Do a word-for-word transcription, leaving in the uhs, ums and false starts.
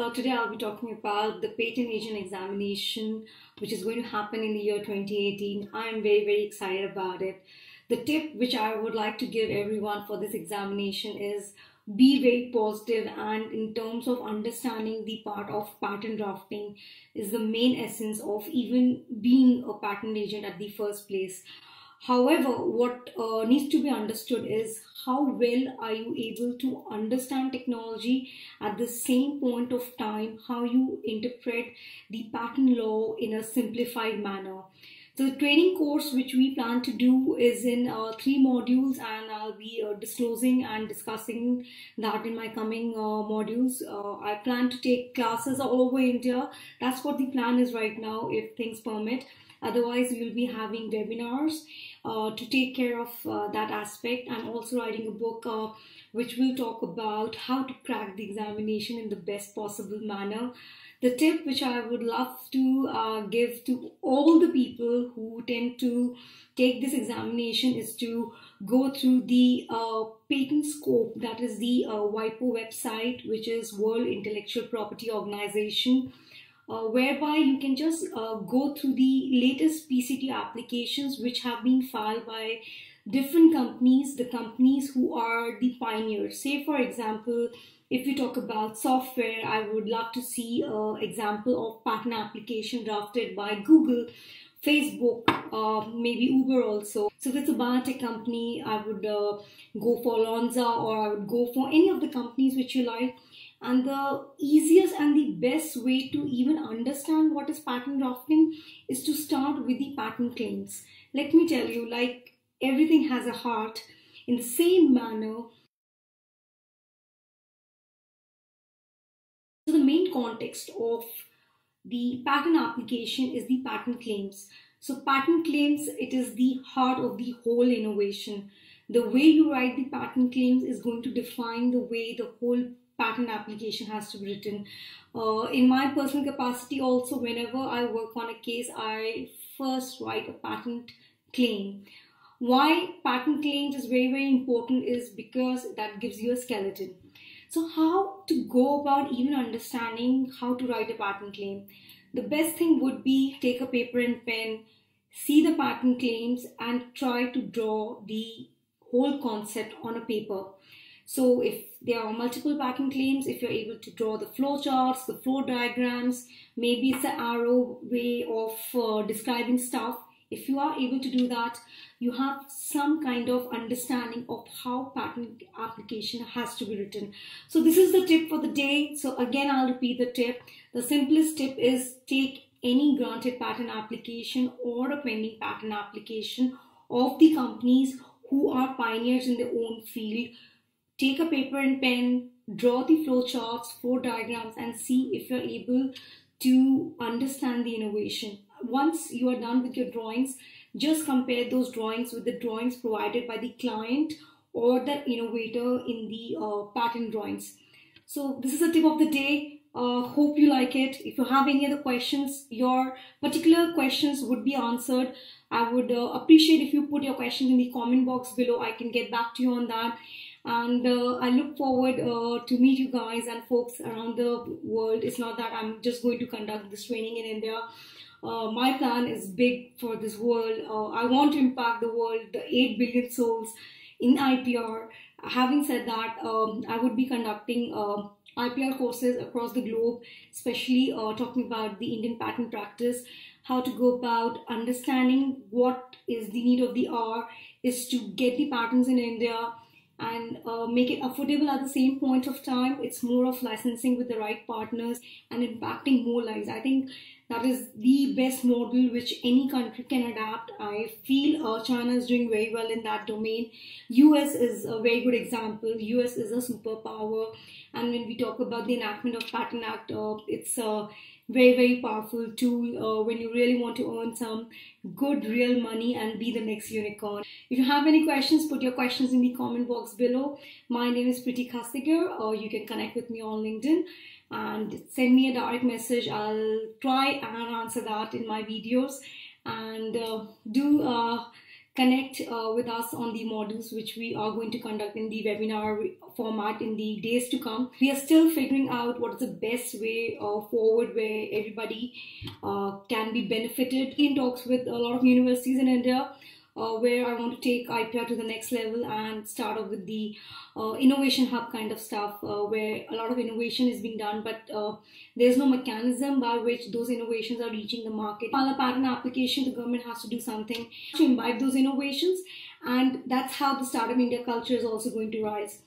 So today I'll be talking about the patent agent examination, which is going to happen in the year twenty eighteen. I'm very, very excited about it. The tip which I would like to give everyone for this examination is be very positive, and in terms of understanding the part of patent drafting is the main essence of even being a patent agent at the first place. However, what uh, needs to be understood is how well are you able to understand technology at the same point of time, how you interpret the patent law in a simplified manner. So the training course which we plan to do is in uh, three modules, and I'll be uh, disclosing and discussing that in my coming uh, modules. Uh, I plan to take classes all over India. That's what the plan is right now if things permit. Otherwise, we'll be having webinars uh, to take care of uh, that aspect. I'm also writing a book uh, which will talk about how to crack the examination in the best possible manner. The tip which I would love to uh, give to all the people who tend to take this examination is to go through the uh, Patent Scope, that is the uh, WIPO website, which is World Intellectual Property Organization. Uh, whereby you can just uh, go through the latest P C T applications which have been filed by different companies, the companies who are the pioneers. Say for example, if you talk about software, I would love to see an example of patent application drafted by Google, Facebook, uh, maybe Uber also. So if it's a biotech company, I would uh, go for Lonza, or I would go for any of the companies which you like. And the easiest and the best way to even understand what is patent drafting is to start with the patent claims. Let me tell you, like everything has a heart, in the same manner. So the main context of the patent application is the patent claims. So patent claims, it is the heart of the whole innovation. The way you write the patent claims is going to define the way the whole patent application has to be written. Uh, in my personal capacity also, whenever I work on a case, I first write a patent claim. Why patent claims is very, very important is because that gives you a skeleton. So how to go about even understanding how to write a patent claim? The best thing would be take a paper and pen, see the patent claims, and try to draw the whole concept on a paper. So if there are multiple patent claims, if you're able to draw the flow charts, the flow diagrams, maybe it's an arrow way of uh, describing stuff. If you are able to do that, you have some kind of understanding of how patent application has to be written. So this is the tip for the day. So again, I'll repeat the tip. The simplest tip is take any granted patent application or a pending patent application of the companies who are pioneers in their own field. Take a paper and pen, draw the flow charts, flow diagrams, and see if you're able to understand the innovation. Once you are done with your drawings, just compare those drawings with the drawings provided by the client or the innovator in the uh, patent drawings. So this is the tip of the day. Uh, hope you like it. If you have any other questions, your particular questions would be answered. I would uh, appreciate if you put your question in the comment box below. I can get back to you on that. And uh, I look forward uh, to meet you guys and folks around the world. It's not that I'm just going to conduct this training in India. Uh, my plan is big for this world. Uh, I want to impact the world, the eight billion souls in I P R. Having said that, um, I would be conducting uh, I P R courses across the globe, especially uh, talking about the Indian patent practice, how to go about understanding what is the need of the hour is to get the patents in India, and uh, make it affordable at the same point of time. It's more of licensing with the right partners and impacting more lives. I think that is the best model which any country can adapt. I feel uh, China is doing very well in that domain. U S is a very good example. U S is a superpower. And when we talk about the enactment of Patent Act, uh, it's a very, very powerful tool uh, when you really want to earn some good real money and be the next unicorn. If you have any questions, put your questions in the comment box below. My name is Priti Khasigar, or you can connect with me on LinkedIn and send me a direct message. I'll try and answer that in my videos. And uh, do uh, connect uh, with us on the models which we are going to conduct in the webinar format in the days to come. We are still figuring out what is the best way uh, forward where everybody uh, can be benefited. In talks with a lot of universities in India, Uh, where I want to take I P R to the next level and start off with the uh, innovation hub kind of stuff, uh, where a lot of innovation is being done, but uh, there's no mechanism by which those innovations are reaching the market. While a patent application, the government has to do something to imbibe those innovations, and that's how the Startup India culture is also going to rise.